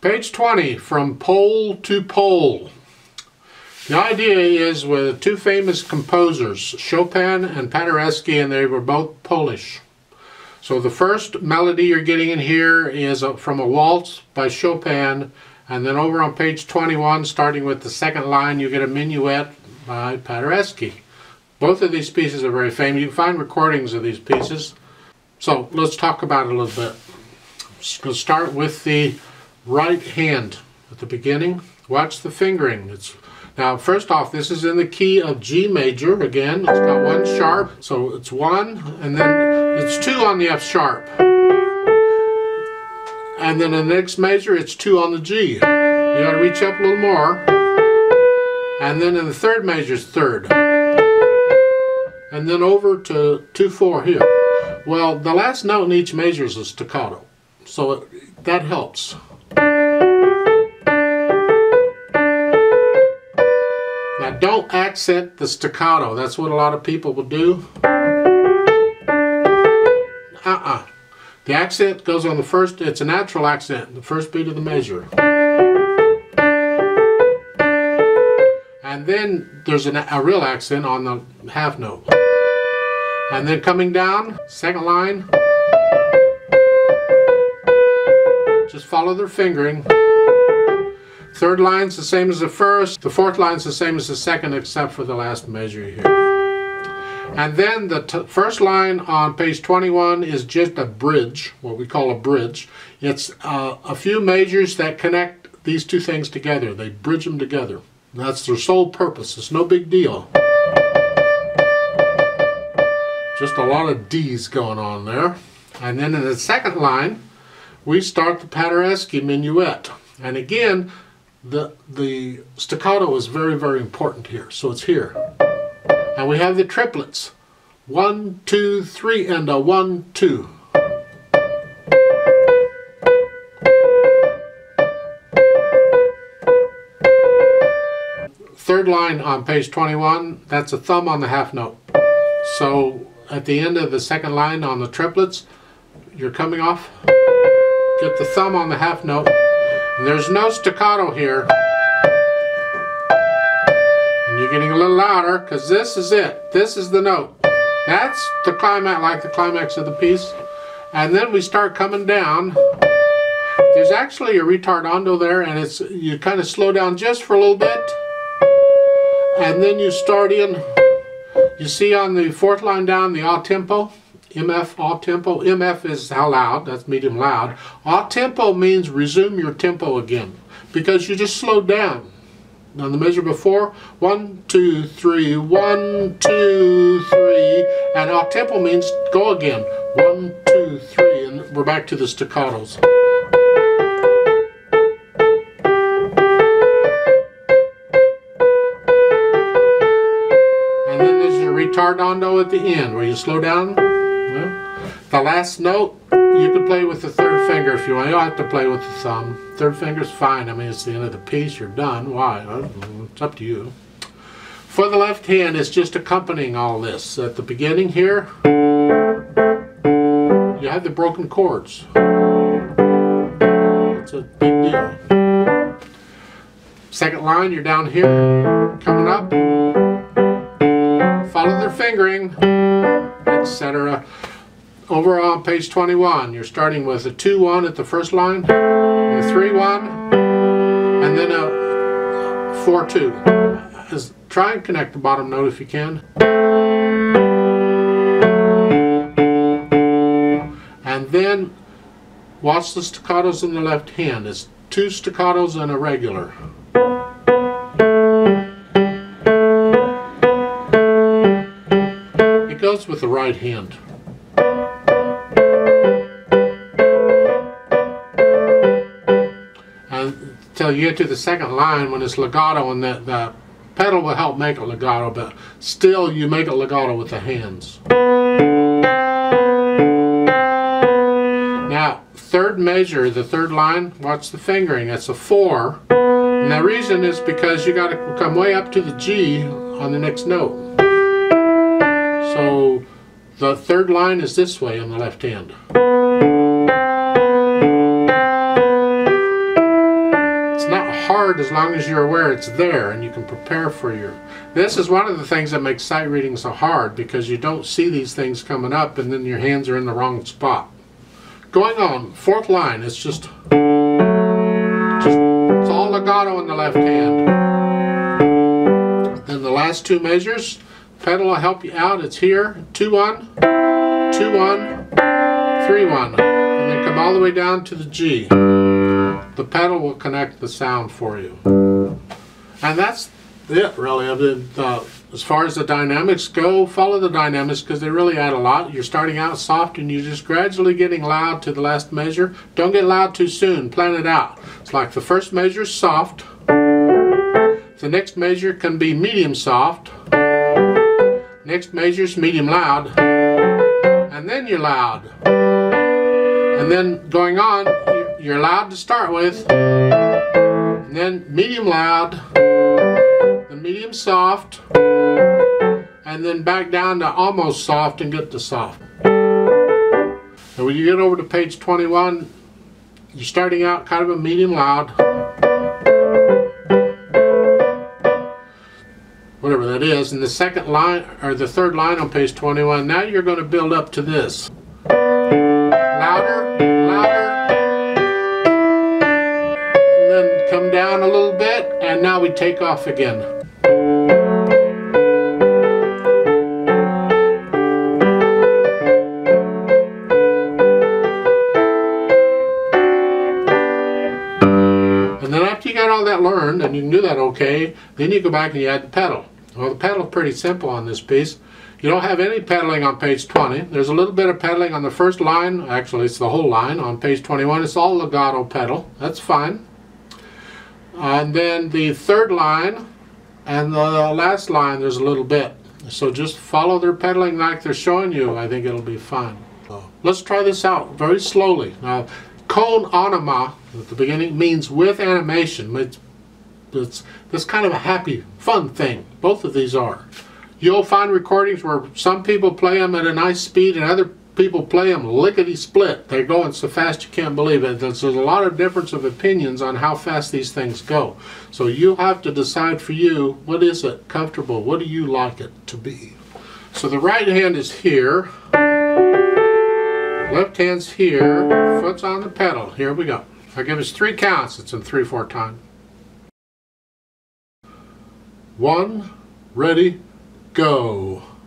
Page 20, From Pole to Pole. The idea is with two famous composers, Chopin and Paderewski, and they were both Polish. So the first melody you're getting in here is from a waltz by Chopin, and then over on page 21, starting with the second line, you get a minuet by Paderewski. Both of these pieces are very famous. You can find recordings of these pieces. So let's talk about it a little bit. Let's start with the right hand at the beginning. Watch the fingering. Now first off, this is in the key of G major. Again, it's got one sharp, so it's one, and then it's two on the F sharp. And then in the next major, it's two on the G. You gotta reach up a little more. And then in the third major, it's third. And then over to 2/4 here. Well, the last note in each major is a staccato, so that helps. Now don't accent the staccato. That's what a lot of people will do. The accent goes on the first, it's a natural accent, the first beat of the measure. And then there's a real accent on the half note. And then coming down, second line, just follow their fingering. Third line's the same as the first, the fourth line's the same as the second except for the last measure here. And then the first line on page 21 is just a bridge, what we call a bridge. It's a few measures that connect these two things together. They bridge them together. That's their sole purpose. It's no big deal. Just a lot of D's going on there. And then in the second line, we start the Paderewski minuet. And again, the staccato is very, very important here. So it's here. And we have the triplets. 1, 2, 3, and a 1, 2. Third line on page 21, that's a thumb on the half note. So at the end of the second line on the triplets, you're coming off, get the thumb on the half note. And there's no staccato here. And you're getting a little louder because this is it. This is the note. That's the climax, like the climax of the piece. And then we start coming down. There's actually a ritardando there, and it's you kind of slow down just for a little bit. And then you start in. You see on the fourth line down, the all-tempo, MF all-tempo. MF is how loud, that's medium loud. All-tempo means resume your tempo again, because you just slowed down. On the measure before, 1, 2, 3, 1, 2, 3, and all-tempo means go again. 1, 2, 3, and we're back to the staccatos. Ritardando at the end where you slow down. Well, the last note you can play with the third finger if you want. You don't have to play with the thumb. Third finger's fine. I mean, it's the end of the piece. You're done. Why? It's up to you. For the left hand, it's just accompanying all this. At the beginning here, you have the broken chords. It's a big deal. Second line, you're down here, coming up. Follow their fingering, etc. Over on page 21, you're starting with a 2-1 at the first line, a 3-1, and then a 4-2. Try and connect the bottom note if you can. And then watch the staccatos in the left hand. It's two staccatos and a regular. With the right hand. And until you get to the second line when it's legato, and that pedal will help make it legato, but still you make it legato with the hands. Now, third measure, the third line, watch the fingering. It's a 4. And the reason is because you got to come way up to the G on the next note. So the third line is this way on the left hand. chord as long as you're aware it's there and you can prepare for you. This is one of the things that makes sight reading so hard, because you don't see these things coming up and then your hands are in the wrong spot. Going on, fourth line, it's it's all legato in the left hand. Then the last two measures, pedal will help you out, it's here, 2-1, 2-1, 3-1, and then come all the way down to the G. The pedal will connect the sound for you. And that's it really. As far as the dynamics go, follow the dynamics because they really add a lot. You're starting out soft and you're just gradually getting loud to the last measure. Don't get loud too soon, plan it out. It's like the first measure is soft, the next measure can be medium soft, next measure is medium loud, and then you're loud. And then going on, you're loud to start with, and then medium loud, then medium soft, and then back down to almost soft and get to soft. And when you get over to page 21, you're starting out kind of a medium loud, whatever that is, and the second line or the third line on page 21, now you're going to build up to this. Louder, louder, and then come down a little bit, and now we take off again. That learned and you can do that okay, then you go back and you add the pedal. Well, the pedal is pretty simple on this piece. You don't have any pedaling on page 20. There's a little bit of pedaling on the first line, actually it's the whole line. On page 21 it's all legato pedal, that's fine. And then the third line and the last line there's a little bit. So just follow their pedaling like they're showing you, I think it'll be fine. Let's try this out very slowly. Now, Con Anima at the beginning means with animation. It's kind of a happy, fun thing. Both of these are. You'll find recordings where some people play them at a nice speed and other people play them lickety-split. They're going so fast you can't believe it. There's a lot of difference of opinions on how fast these things go. So you have to decide for you, what is it comfortable? What do you like it to be? So the right hand is here. Left hand's here, foot's on the pedal. Here we go. I give us three counts. It's in 3/4 time. One, ready, go.